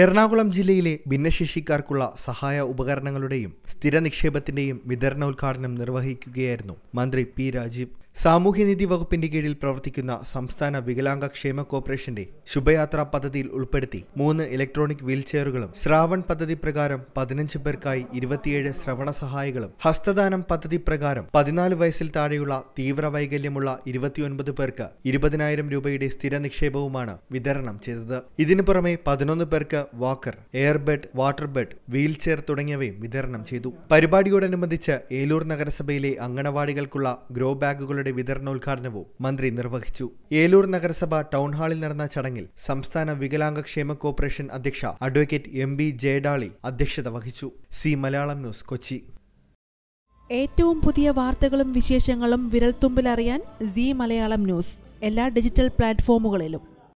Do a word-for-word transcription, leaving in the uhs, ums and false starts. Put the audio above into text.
എറണാകുളം ജില്ലയിലെ ഭിന്നശേഷിക്കാർക്കുള്ള സഹായ ഉപകരണങ്ങളുടെയും സ്ഥിര നിക്ഷേപത്തിന്റെയും വിതരണോദ്ഘാടനം നിർവഹിക്കുകയായിരുന്നു മന്ത്രി പി രാജീവ്. സാമൂഹ്യനീതി വകുപ്പിന്റെ കീഴിൽ പ്രവർത്തിക്കുന്ന സംസ്ഥാന വികലാംഗ ക്ഷേമ കോർപ്പറേഷന്റെ ശുഭയാത്രാ പദ്ധതിയിൽ ഉൾപ്പെടുത്തി മൂന്ന് ഇലക്ട്രോണിക് വീൽചെയറുകളും ശ്രാവൺ പദ്ധതി പ്രകാരം പതിനഞ്ച് പേർക്കായി ഇരുപത്തിയേഴ് ശ്രവണ സഹായികളും ഹസ്തദാനം പദ്ധതി പ്രകാരം പതിനാല് വയസ്സിൽ താഴെയുള്ള തീവ്രവൈകല്യമുള്ള ഇരുപത്തിയൊൻപത് പേർക്ക് ഇരുപതിനായിരം രൂപയുടെ സ്ഥിര നിക്ഷേപവുമാണ് വിതരണം ചെയ്തത്. ഇതിനു പുറമെ പതിനൊന്ന് പേർക്ക് walker, airbed, water bed, wheelchair തുടങ്ങിയവയും വിതരണം ചെയ്തു. പരിപാടിയോടനുബന്ധിച്ച് ഏലൂർ നഗരസഭയിലെ അങ്കണവാടികൾക്കുള്ള ഗ്രോ ബാഗുകളുടെ വിതരണോദ്ഘാടനവും മന്ത്രി നിർവഹിച്ചു. ഏലൂർ നഗരസഭ ടൗൺ ഹാളിൽ നടന്ന ചടങ്ങിൽ സംസ്ഥാന വികലാംഗ ക്ഷേമ കോർപ്പറേഷൻ അധ്യക്ഷ അഡ്വക്കേറ്റ് എം ബി ജയഡാളി അധ്യക്ഷത വഹിച്ചു. C Malayalam news, Kochi. ഏറ്റവും പുതിയ വാർത്തകളും വിശേഷങ്ങളും വിരൽത്തുമ്പിലറിയാൻ സി മലയാളം ന്യൂസ് എല്ലാ ഡിജിറ്റൽ പ്ലാറ്റ്ഫോമുകളിലും.